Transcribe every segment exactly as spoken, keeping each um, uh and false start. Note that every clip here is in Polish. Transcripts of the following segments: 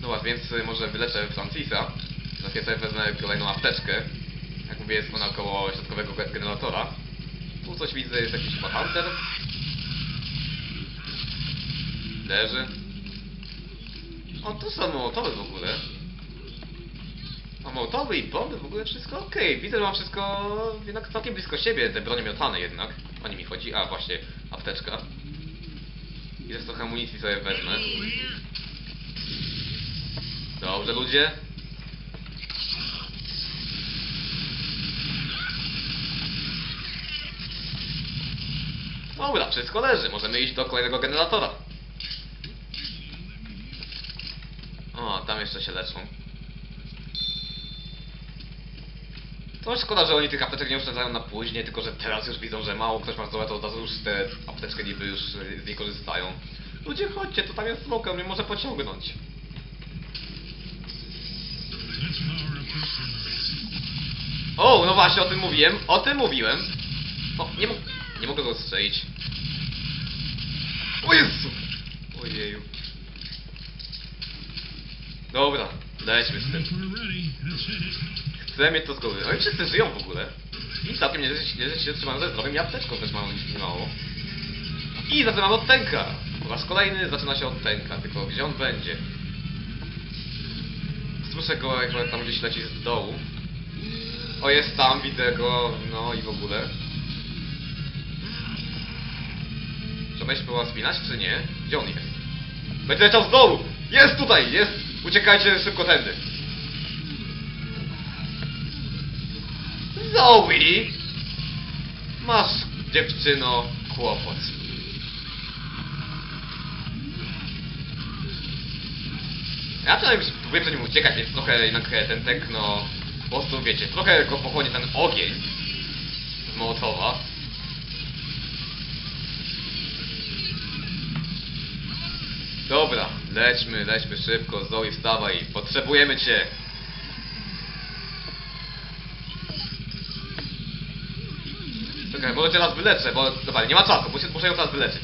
Dobra, więc może wyleczę Francisa. Na pierwsze wezmę kolejną apteczkę. Jak mówię, jest ona koło środkowego generatora. Tu coś widzę, jest jakiś bohater. Leży. O, tu są mołotowy w ogóle. O, mołotowy i bomby, w ogóle wszystko okej. Okay. Widzę, że mam wszystko jednak całkiem blisko siebie. Te bronie miotane jednak. O nie mi chodzi. A, właśnie, apteczka. I też trochę amunicji sobie wezmę. Dobrze, ludzie. Dobra, wszystko leży. Możemy iść do kolejnego generatora. O, tam jeszcze się leczą. To szkoda, że oni tych apteczek nie oszczędzają na później, tylko że teraz już widzą, że mało ktoś ma zdrowe, to od razu już te apteczki niby już z niej korzystają. Ludzie, chodźcie, to tam jest smoka, mnie może pociągnąć. O, no właśnie, o tym mówiłem, o tym mówiłem. O, nie, mo nie mogę go strzelić. O Jezu! Ojeju. Dobra, lećmy z tym. Chcę mieć to z głowy. Oni wszyscy żyją w ogóle. I całkiem nie się trzymam ze zdrowym. Ja apteczką też mam mało. I zaczynam od tęka. Po raz kolejny zaczyna się od tęka. Tylko gdzie on będzie? Słyszę go, jak tam gdzieś leci z dołu. O, jest tam, widzę go. No i w ogóle. Czy ona się próbowała spinać, czy nie? Gdzie on jest? Będzie leciał z dołu! Jest tutaj! Jest! Uciekajcie szybko tędy! Zoey! Masz, dziewczyno, kłopot. Ja przynajmniej próbuję przed nim uciekać, więc trochę jednak ten tek, no... Po prostu, wiecie, trochę go pochłonie ten ogień z mołotowa. Dobra, lećmy, lećmy szybko, Zoey, wstawaj, potrzebujemy cię! Czekaj, może cię raz wyleczę, bo dobra, nie ma czasu, muszę, muszę ją teraz wyleczyć.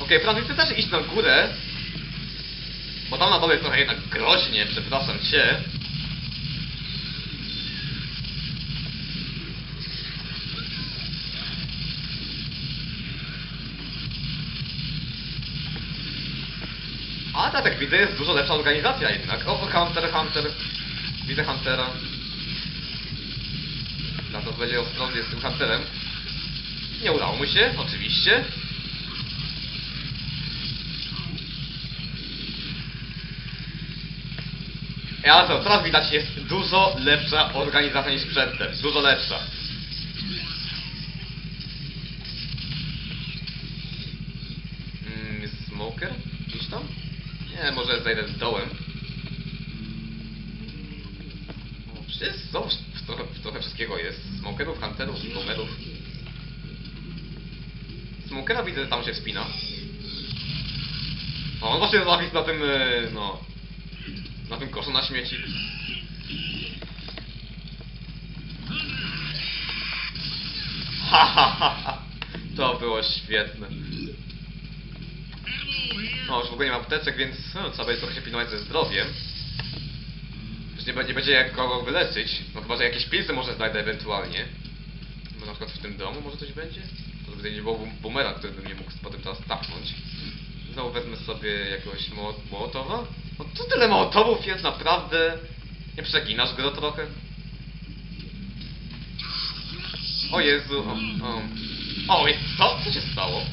Okej, okay, Francis, chcę też iść na górę, bo tam na dole jest trochę jednak groźnie, przepraszam cię. A tak, jak widzę, jest dużo lepsza organizacja jednak. O, Hunter, Hunter. Widzę Huntera. Na to będzie ostrożnie z tym Hunterem. Nie udało mu się, oczywiście. Ja to teraz widać, jest dużo lepsza organizacja niż przedtem. Dużo lepsza. Mm, jest smoker? Gdzieś tam? Nie, może zajdę z dołem. Jest, są, trochę, trochę wszystkiego jest. Smokerów, hunterów, bomberów. Smokera widzę, że tam się wspina. O, on właśnie zawisł na tym, no... Na tym koszu na śmieci. Ha, ha, ha, ha. To było świetne. No, już w ogóle nie mam apteczek, więc no, trzeba będzie trochę się pilnować ze zdrowiem. Nie będzie jak kogo wyleczyć. No chyba, że jakieś pilce może znajdę ewentualnie. No na przykład w tym domu może coś będzie? To by nie było boomera, który bym nie mógł potem teraz tapnąć. Znowu wezmę sobie jakiegoś mo mołotowa. No tu tyle mołotowów jest, naprawdę. Nie przeginasz go trochę? O Jezu, o, o. O jest, co? Co się stało?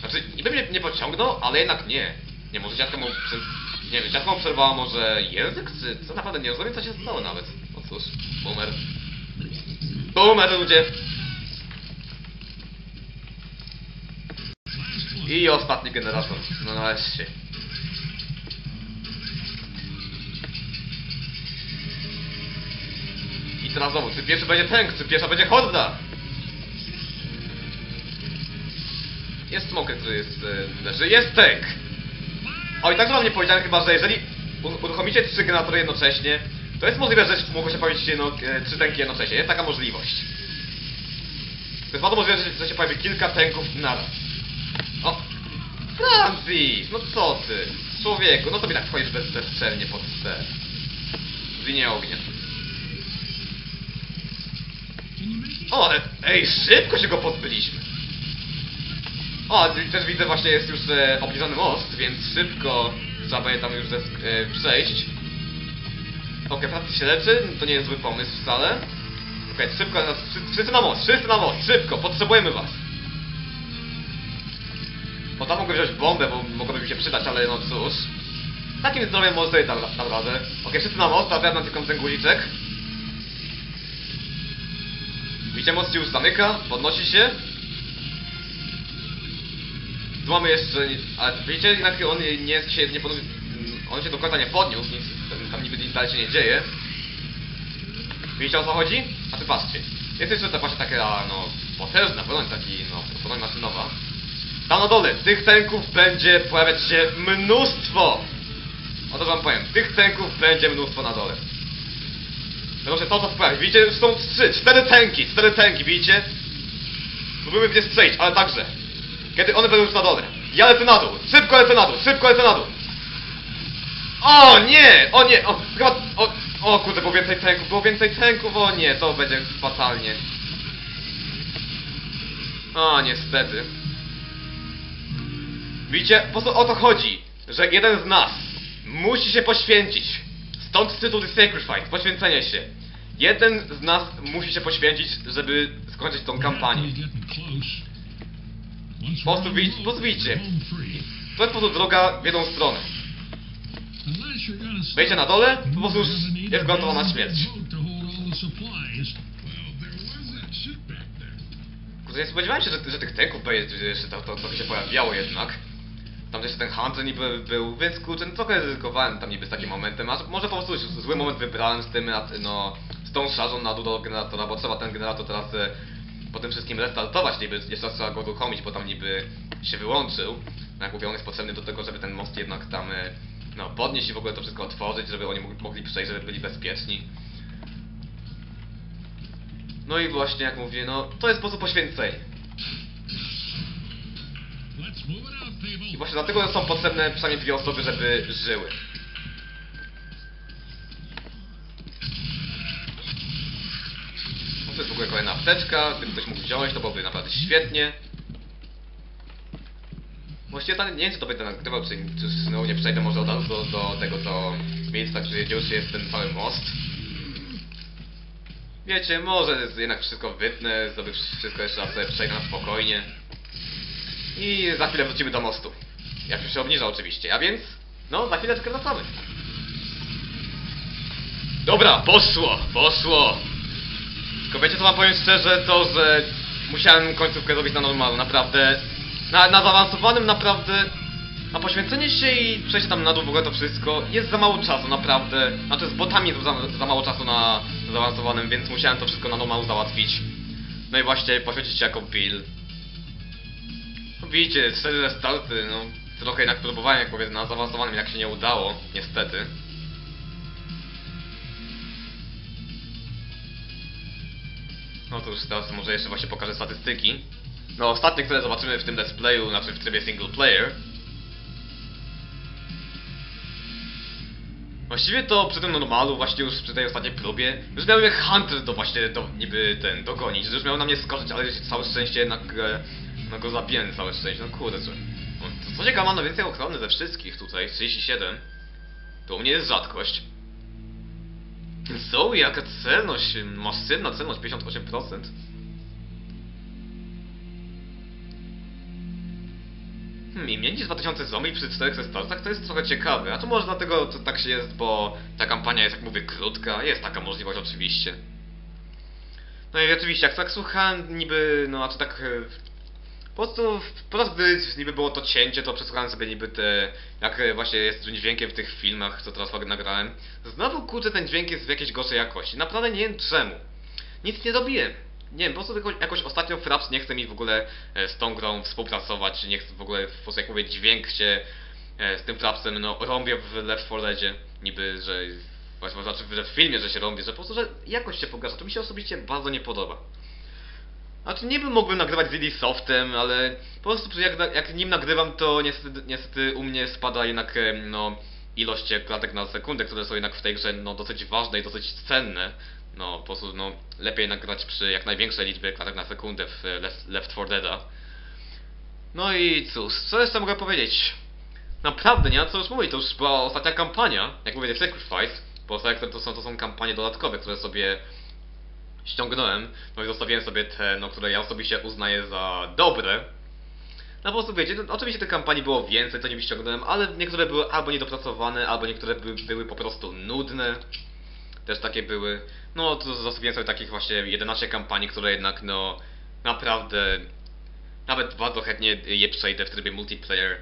Znaczy, niby mnie nie pociągnął, ale jednak nie. Nie, może dziadka mu przez... Nie wiem, dziadką przerwała może język, czy co? Naprawdę nie rozumiem, co się stało nawet. No cóż, boomer. Boomer, ludzie! I ostatni generator. No nareszcie. I teraz znowu, czy pierwszy będzie tank, czy pierwsza będzie horda? Jest smoker, który jest... leży, jest tank! O, i tak wam nie powiedziałem chyba, że jeżeli uruchomicie trzy generatory jednocześnie, to jest możliwe, że mogą się pojawić jedno, e, trzy tanki jednocześnie. Jest taka możliwość. To jest łatwo, że się pojawi kilka pęków naraz. O! Francis! No co ty? Człowieku, no to mi tak wchodzisz bezczelnie pod te... Linię ognia. O, ale... Ej, szybko się go pozbyliśmy! O, też widzę właśnie, jest już e, obniżony most, więc szybko trzeba je tam już ze, e, przejść. Okej, Francis się leczy, to nie jest zły pomysł wcale. Okej, szybko, nas, wszyscy na most, wszyscy na most, szybko, potrzebujemy was. Bo tam mogę wziąć bombę, bo mogłoby mi się przydać, ale no cóż. Takim zdrowiem może sobie tam, tam radę. Okej, wszyscy na most, a ja mam tylko ten guziczek. Widzicie, most się już zamyka, podnosi się. Tu mamy jeszcze, ale widzicie, jednak on nie, się nie podniósł, on się do końca nie podniósł, nic, tam niby nic dalej się nie dzieje. Widzicie, o co chodzi? A ty patrzcie. Jest jeszcze ta właśnie taka, no, potężna broń, taki, no, broń maszynowa. Tam na dole, tych tęków będzie pojawiać się mnóstwo! O to wam powiem, tych tęków będzie mnóstwo na dole. Proszę to, co wprawić. Widzicie, już są trzy, cztery tęki, cztery tęki, widzicie? Próbujemy gdzieś przejść, ale także. Kiedy one będą już na dole. Ja lecę na dół, szybko lecę na dół, szybko lecę na dół. O nie, o nie, o, chyba, o, o kurde, było więcej tęków, było więcej tęków, o nie, to będzie fatalnie. O, niestety. Widzicie, po prostu o to chodzi, że jeden z nas musi się poświęcić. Stąd tytuł The Sacrifice, poświęcenie się. Jeden z nas musi się poświęcić, żeby skończyć tą kampanię. Po prostu widzicie. To jest po prostu droga w jedną stronę. Wejdzie na dole, po prostu już jest gwarantowana śmierć. Kurde, nie spodziewałem się, że, że tych teków jeszcze to, to, to się pojawiało jednak. Tam jeszcze ten Hunter niby był, więc kurczę, no trochę ryzykowałem tam niby z takim momentem, aż może po prostu zły moment wybrałem z tym, no, z tą szarzą na dół do generatora, bo trzeba ten generator teraz e, po tym wszystkim restartować, niby jeszcze raz trzeba go uruchomić, bo tam niby się wyłączył. No, jak mówię, on jest potrzebny do tego, żeby ten most jednak tam, e, no, podnieść i w ogóle to wszystko otworzyć, żeby oni mogli przejść, żeby byli bezpieczni. No i właśnie, jak mówię, no, to jest sposób poświęcenia. I właśnie dlatego są potrzebne przynajmniej dwie osoby, żeby żyły. No to jest w ogóle kolejna apteczka, gdyby ktoś mógł wziąć, to byłoby naprawdę świetnie. Właściwie tam, nie wiem, czy to będę nagrywał, czy, czy no, nie przejdę może od razu do, do tego to miejsca, gdzie już jest ten cały most. Wiecie, może jednak wszystko wytnę, zdobyć wszystko jeszcze raz sobie przejdę na spokojnie. I za chwilę wrócimy do mostu. Jak już się obniża oczywiście, a więc... No, za chwileczkę wracamy. Dobra, poszło, poszło. Tylko wiecie, co wam powiem szczerze, to, że... Musiałem końcówkę zrobić na normalu, naprawdę... Na, na zaawansowanym, naprawdę... Na poświęcenie się i przejść tam na dół, w ogóle to wszystko... Jest za mało czasu, naprawdę... Znaczy, z botami jest za, za mało czasu na, na zaawansowanym, więc musiałem to wszystko na normalu załatwić. No i właśnie, poświęcić się jako Bill. Widzicie, szczerze starty, no trochę jednak próbowałem, jak powiedzmy, na zaawansowanym, jak się nie udało, niestety. No to już teraz może jeszcze właśnie pokażę statystyki. No ostatnie, które zobaczymy w tym let's playu, znaczy w trybie single player. Właściwie to przy tym normalu, właśnie już przy tej ostatniej próbie, już miałem jak Hunter to właśnie do, niby ten dogonić, już miał na mnie skoczyć, ale całe szczęście jednak... E, No go zabiję całe szczęście, no kurde, co... Co ciekawe, mam najwięcej ochrony ze wszystkich tutaj, trzydzieści siedem. To u mnie jest rzadkość. Zoey, jaka celność, masywna celność, pięćdziesiąt osiem procent. Hmm, imiennic dwa tysiące zombie przy czterech startach to jest trochę ciekawe, a to może dlatego to tak się jest, bo ta kampania jest, jak mówię, krótka, jest taka możliwość oczywiście. No i oczywiście, jak tak słuchałem niby, no a czy tak... Po prostu, po raz gdy niby było to cięcie, to przesłuchałem sobie niby te... Jak właśnie jest dźwiękiem w tych filmach, co teraz nagrałem. Znowu kurczę, ten dźwięk jest w jakiejś gorszej jakości. Naprawdę nie wiem czemu. Nic nie robiłem. Nie wiem, po prostu jakoś, jakoś ostatnio Fraps nie chce mi w ogóle z tą grą współpracować. Nie chce w ogóle, po prostu jak mówię, dźwięk się z tym Frapsem, no rąbię w Left four Deadzie. Niby, że... Właśnie, znaczy w filmie, że się rąbię, że po prostu, że jakoś się pogarsza. To mi się osobiście bardzo nie podoba. Znaczy nie mógłbym nagrywać z Ubisoftem, ale po prostu jak, jak nim nagrywam, to niestety, niestety u mnie spada jednak no, ilość klatek na sekundę, które są jednak w tej grze no, dosyć ważne i dosyć cenne. No po prostu no, lepiej nagrać przy jak największej liczbie klatek na sekundę w Left four Deada. No i cóż, co jeszcze mogę powiedzieć? Naprawdę nie ma co już mówić, to już była ostatnia kampania, jak mówię, Sacrifice, bo to są, to są kampanie dodatkowe, które sobie ściągnąłem, no i zostawiłem sobie te, no, które ja osobiście uznaję za dobre. No po prostu wiecie, no, oczywiście tych kampanii było więcej, to nie ściągnąłem, ale niektóre były albo niedopracowane, albo niektóre by, były po prostu nudne. Też takie były. No to zostawiłem sobie takich właśnie jedenaście kampanii, które jednak no naprawdę nawet bardzo chętnie je przejdę w trybie multiplayer.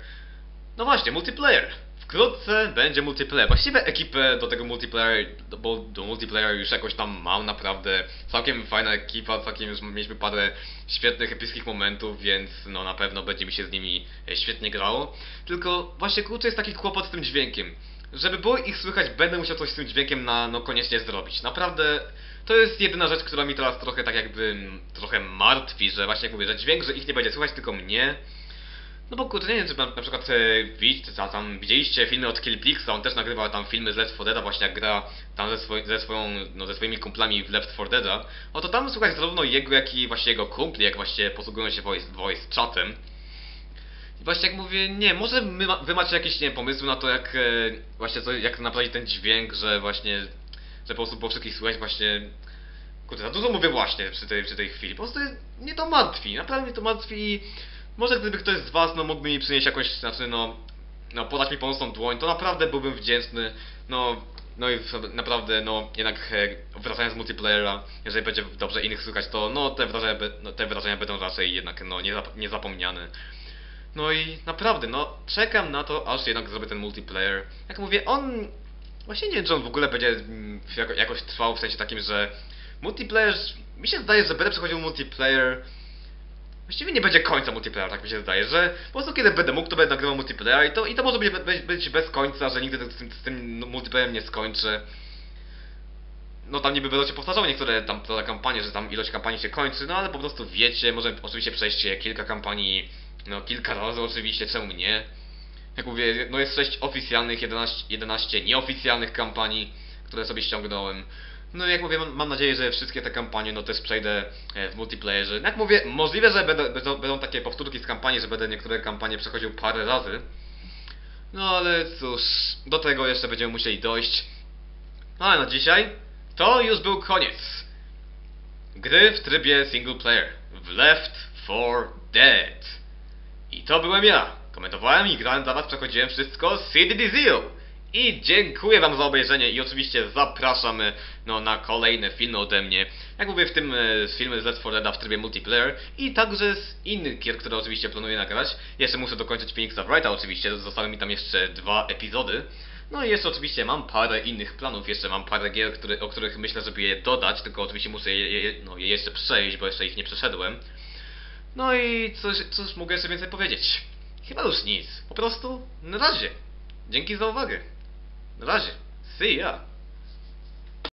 No właśnie, multiplayer! Wkrótce będzie multiplayer. Właściwie ekipę do tego multiplayer, bo do multiplayer już jakoś tam mam, naprawdę całkiem fajna ekipa, całkiem już mieliśmy parę świetnych, epickich momentów, więc no na pewno będzie mi się z nimi świetnie grało. Tylko właśnie kurczę jest taki kłopot z tym dźwiękiem. Żeby było ich słychać, będę musiał coś z tym dźwiękiem na, no koniecznie zrobić. Naprawdę to jest jedyna rzecz, która mi teraz trochę tak jakby trochę martwi, że właśnie jak mówię, że dźwięk, że ich nie będzie słychać, tylko mnie. No bo kurczę, nie wiem, czy na, na przykład e, widzicie, tam widzieliście filmy od KillPixa, on też nagrywał tam filmy z Left four Deada, właśnie jak gra tam ze, swoj, ze, swoją, no, ze swoimi kumplami w Left four Deada. Oto tam słychać zarówno jego, jak i właśnie jego kumpli, jak właśnie posługują się voice, voice chatem. I właśnie jak mówię, nie, może my, wy macie jakieś, nie wiem, pomysły na to, jak e, właśnie co, jak naprawić ten dźwięk, że właśnie, że po prostu po wszystkich słychać właśnie... Kurczę, za dużo mówię właśnie przy tej, przy tej chwili, po prostu mnie to martwi, naprawdę mnie to martwi. Może gdyby ktoś z was, no, mógłby mi przynieść jakąś, znaczy, no, no, podać mi pomocną dłoń, to naprawdę byłbym wdzięczny, no, no i naprawdę, no, jednak e, wracając z multiplayera, jeżeli będzie dobrze innych słychać, to, no, te wrażenia, no, te wrażenia będą raczej jednak, no, niezap niezapomniane. No i naprawdę, no, czekam na to, aż jednak zrobię ten multiplayer. Jak mówię, on, właśnie nie wiem, czy on w ogóle będzie jako, jakoś trwał, w sensie takim, że multiplayer, mi się zdaje, że będę przechodził multiplayer. Właściwie nie będzie końca multiplayer, tak mi się zdaje, że po prostu kiedy będę mógł, to będę nagrywał multiplayer i to, i to może być, być, być bez końca, że nigdy z tym, z tym multiplayerem nie skończę. No tam niby będą się powtarzały niektóre tam kampanie, że tam ilość kampanii się kończy, no ale po prostu wiecie, może oczywiście przejść kilka kampanii, no kilka razy oczywiście, czemu nie? Jak mówię, no jest sześć oficjalnych, jedenaście nieoficjalnych kampanii, które sobie ściągnąłem. No i jak mówię, mam nadzieję, że wszystkie te kampanie no też przejdę w multiplayerze. Jak mówię, możliwe, że będą, będą, będą takie powtórki z kampanii, że będę niektóre kampanie przechodził parę razy. No ale cóż, do tego jeszcze będziemy musieli dojść. Ale na dzisiaj to już był koniec gry w trybie single player w Left four Dead. I to byłem ja. Komentowałem i grałem dla was, przechodziłem wszystko z C D D zero. I dziękuję wam za obejrzenie i oczywiście zapraszam no, na kolejne filmy ode mnie. Jak mówię, w tym z filmy z Left four Deada w trybie multiplayer i także z innych gier, które oczywiście planuję nagrać. Jeszcze muszę dokończyć Phoenixa Wrighta oczywiście, zostały mi tam jeszcze dwa epizody. No i jeszcze oczywiście mam parę innych planów, jeszcze mam parę gier, które, o których myślę, żeby je dodać, tylko oczywiście muszę je, je, no, je jeszcze przejść, bo jeszcze ich nie przeszedłem. No i cóż, cóż mogę jeszcze więcej powiedzieć? Chyba już nic, po prostu na razie. Dzięki za uwagę. Na razie. See ya.